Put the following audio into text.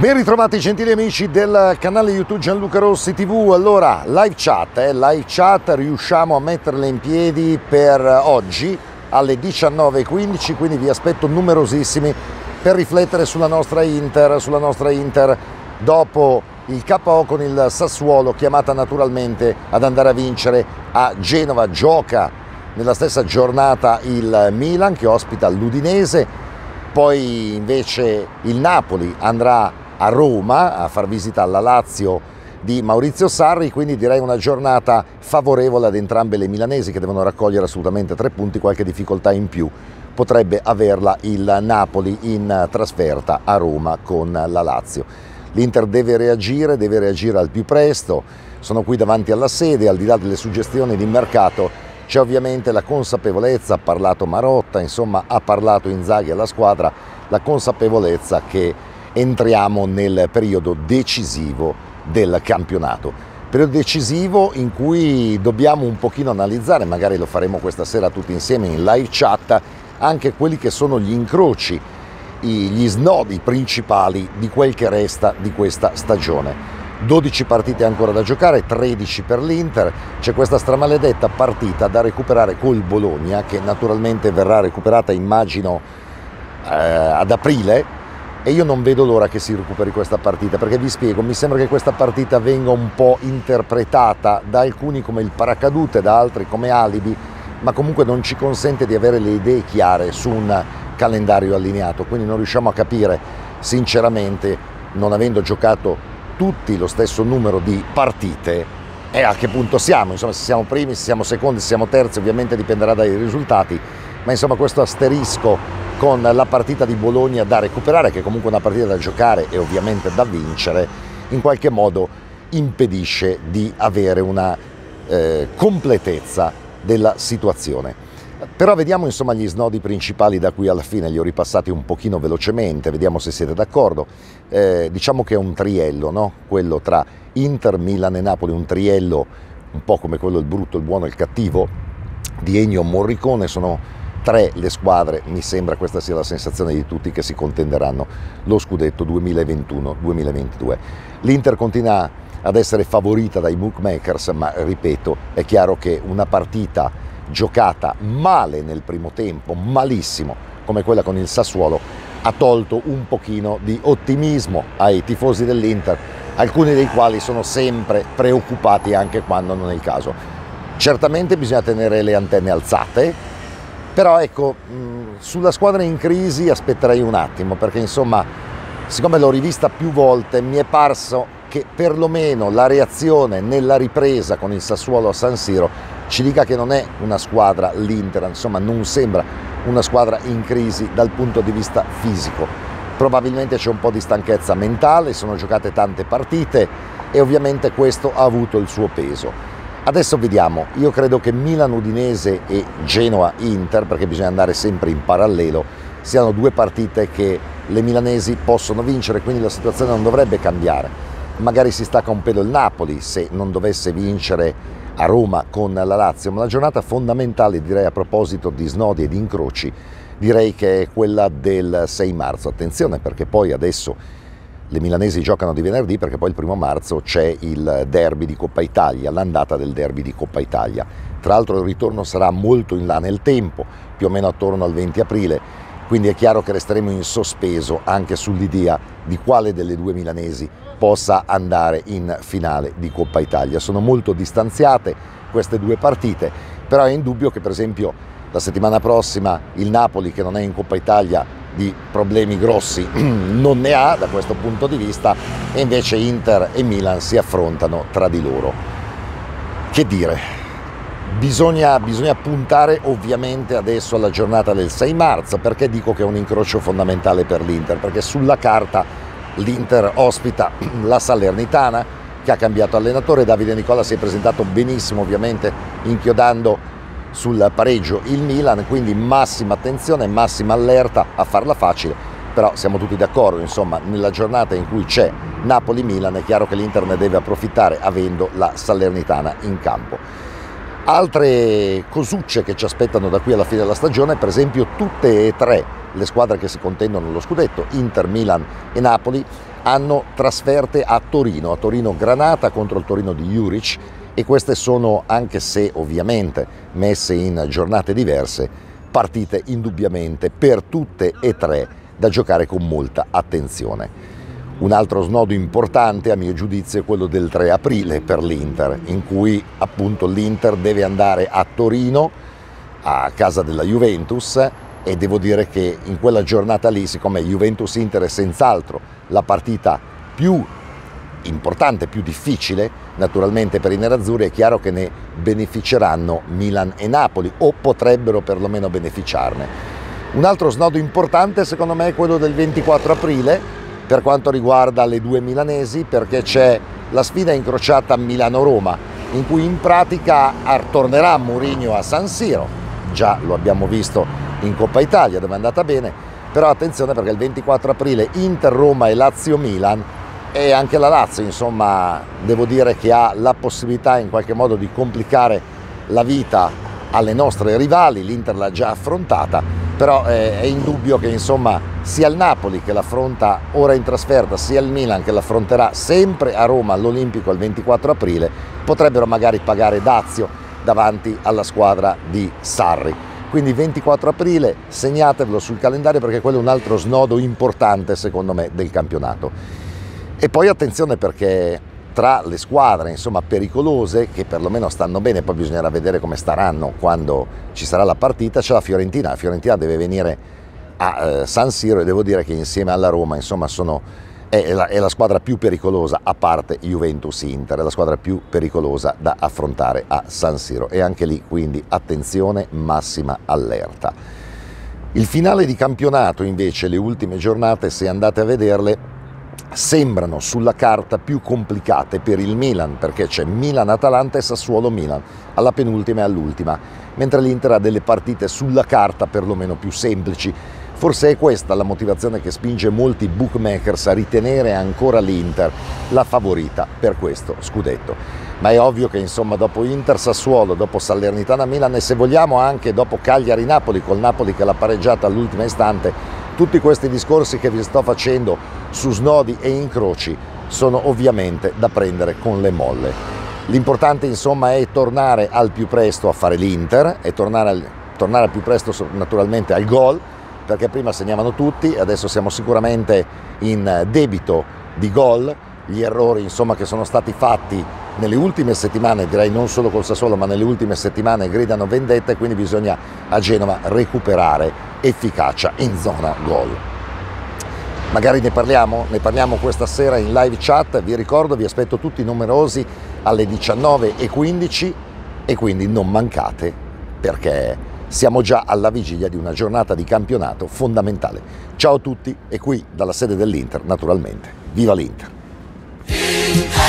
Ben ritrovati gentili amici del canale YouTube Gianluca Rossi TV. Allora, live chat, riusciamo a metterle in piedi per oggi alle 19:15, quindi vi aspetto numerosissimi per riflettere sulla nostra Inter dopo il KO con il Sassuolo, chiamata naturalmente ad andare a vincere a Genova. Gioca nella stessa giornata il Milan che ospita l'Udinese. Poi invece il Napoli andrà a Roma a far visita alla Lazio di Maurizio Sarri, quindi direi una giornata favorevole ad entrambe le milanesi che devono raccogliere assolutamente 3 punti, qualche difficoltà in più potrebbe averla il Napoli in trasferta a Roma con la Lazio. L'Inter deve reagire al più presto, sono qui davanti alla sede, al di là delle suggestioni di mercato. C'è ovviamente la consapevolezza, ha parlato Marotta, insomma ha parlato Inzaghi alla squadra, la consapevolezza che entriamo nel periodo decisivo del campionato. Periodo decisivo in cui dobbiamo un pochino analizzare, magari lo faremo questa sera tutti insieme in live chat, anche quelli che sono gli incroci, gli snodi principali di quel che resta di questa stagione. 12 partite ancora da giocare, 13 per l'Inter, c'è questa stramaledetta partita da recuperare col Bologna che naturalmente verrà recuperata immagino ad aprile, e io non vedo l'ora che si recuperi questa partita, perché vi spiego, mi sembra che questa partita venga un po' interpretata da alcuni come il paracadute, da altri come alibi, ma comunque non ci consente di avere le idee chiare su un calendario allineato, quindi non riusciamo a capire sinceramente, non avendo giocato tutti lo stesso numero di partite, e a che punto siamo, insomma, se siamo primi, se siamo secondi, se siamo terzi, ovviamente dipenderà dai risultati, ma insomma questo asterisco con la partita di Bologna da recuperare, che è comunque una partita da giocare e ovviamente da vincere, in qualche modo impedisce di avere una completezza della situazione. Però vediamo insomma gli snodi principali da qui alla fine, li ho ripassati un pochino velocemente, vediamo se siete d'accordo. Diciamo che è un triello, no? Quello tra Inter, Milan e Napoli, un triello un po' come quello il brutto, il buono e il cattivo di Ennio Morricone. Sono 3 le squadre, mi sembra questa sia la sensazione di tutti, che si contenderanno lo scudetto 2021-2022. L'Inter continua ad essere favorita dai bookmakers, ma ripeto, è chiaro che una partita giocata male nel primo tempo, malissimo, come quella con il Sassuolo, ha tolto un pochino di ottimismo ai tifosi dell'Inter, alcuni dei quali sono sempre preoccupati anche quando non è il caso. Certamente bisogna tenere le antenne alzate, però ecco, sulla squadra in crisi aspetterei un attimo, perché insomma, siccome l'ho rivista più volte, mi è parso che perlomeno la reazione nella ripresa con il Sassuolo a San Siro ci dica che non è una squadra, l'Inter, insomma non sembra una squadra in crisi dal punto di vista fisico. Probabilmente c'è un po' di stanchezza mentale, sono giocate tante partite e ovviamente questo ha avuto il suo peso. Adesso vediamo, io credo che Milan-Udinese e Genoa-Inter, perché bisogna andare sempre in parallelo, siano 2 partite che le milanesi possono vincere, quindi la situazione non dovrebbe cambiare. Magari si stacca un pelo il Napoli se non dovesse vincere a Roma con la Lazio, ma la giornata fondamentale, direi, a proposito di snodi e di incroci, direi che è quella del 6 marzo. Attenzione, perché poi adesso le milanesi giocano di venerdì, perché poi il 1° marzo c'è il derby di Coppa Italia, l'andata del derby di Coppa Italia. Tra l'altro il ritorno sarà molto in là nel tempo, più o meno attorno al 20 aprile, quindi è chiaro che resteremo in sospeso anche sull'idea di quale delle 2 milanesi possa andare in finale di Coppa Italia. Sono molto distanziate queste 2 partite, però è indubbio che per esempio la settimana prossima il Napoli, che non è in Coppa Italia, di problemi grossi non ne ha da questo punto di vista, e invece Inter e Milan si affrontano tra di loro. Che dire? Bisogna puntare ovviamente adesso alla giornata del 6 marzo, perché dico che è un incrocio fondamentale per l'Inter, perché sulla carta l'Inter ospita la Salernitana che ha cambiato allenatore, Davide Nicola si è presentato benissimo ovviamente inchiodando sul pareggio il Milan, quindi massima attenzione, massima allerta a farla facile, però siamo tutti d'accordo, insomma nella giornata in cui c'è Napoli-Milan è chiaro che l'Inter ne deve approfittare avendo la Salernitana in campo. Altre cosucce che ci aspettano da qui alla fine della stagione, per esempio tutte e 3 le squadre che si contendono lo scudetto, Inter, Milan e Napoli, hanno trasferte a Torino Granata contro il Torino di Juric, e queste sono, anche se ovviamente messe in giornate diverse, partite indubbiamente per tutte e tre da giocare con molta attenzione. Un altro snodo importante a mio giudizio è quello del 3 aprile per l'Inter, in cui appunto l'Inter deve andare a Torino, a casa della Juventus, e devo dire che in quella giornata lì, siccome Juventus-Inter è senz'altro la partita più importante, più difficile naturalmente per i nerazzurri, è chiaro che ne beneficeranno Milan e Napoli, o potrebbero perlomeno beneficiarne. Un altro snodo importante secondo me è quello del 24 aprile, per quanto riguarda le due milanesi, perché c'è la sfida incrociata Milano-Roma, in cui in pratica tornerà Mourinho a San Siro. Già lo abbiamo visto in Coppa Italia dove è andata bene, però attenzione, perché il 24 aprile Inter-Roma e Lazio-Milan, e anche la Lazio insomma devo dire che ha la possibilità in qualche modo di complicare la vita alle nostre rivali. L'Inter l'ha già affrontata, però è indubbio che insomma sia il Napoli che l'affronta ora in trasferta, sia il Milan che l'affronterà sempre a Roma all'Olimpico il 24 aprile, potrebbero magari pagare dazio davanti alla squadra di Sarri. Quindi 24 aprile segnatevelo sul calendario, perché quello è un altro snodo importante secondo me del campionato. E poi attenzione, perché tra le squadre insomma pericolose, che perlomeno stanno bene, poi bisognerà vedere come staranno quando ci sarà la partita, c'è la Fiorentina. La Fiorentina deve venire a San Siro, e devo dire che insieme alla Roma insomma è la squadra più pericolosa, a parte Juventus-Inter, è la squadra più pericolosa da affrontare a San Siro, e anche lì quindi attenzione, massima allerta. Il finale di campionato invece, le ultime giornate, se andate a vederle, sembrano sulla carta più complicate per il Milan, perché c'è Milan-Atalanta e Sassuolo-Milan alla penultima e all'ultima, mentre l'Inter ha delle partite sulla carta perlomeno più semplici. Forse è questa la motivazione che spinge molti bookmakers a ritenere ancora l'Inter la favorita per questo scudetto. Ma è ovvio che insomma dopo Inter-Sassuolo, dopo Salernitana-Milan, e se vogliamo anche dopo Cagliari-Napoli, col Napoli che l'ha pareggiata all'ultimo istante, tutti questi discorsi che vi sto facendo su snodi e incroci sono ovviamente da prendere con le molle. L'importante insomma è tornare al più presto a fare l'Inter, e tornare al più presto naturalmente al gol, perché prima segnavano tutti, adesso siamo sicuramente in debito di gol. Gli errori insomma che sono stati fatti nelle ultime settimane, direi non solo col Sassuolo ma nelle ultime settimane, gridano vendetta, e quindi bisogna a Genova recuperare efficacia in zona gol. Magari ne parliamo questa sera in live chat. Vi ricordo, vi aspetto tutti numerosi alle 19:15, e quindi non mancate, perché siamo già alla vigilia di una giornata di campionato fondamentale. Ciao a tutti, e qui dalla sede dell'Inter naturalmente. Viva l'Inter!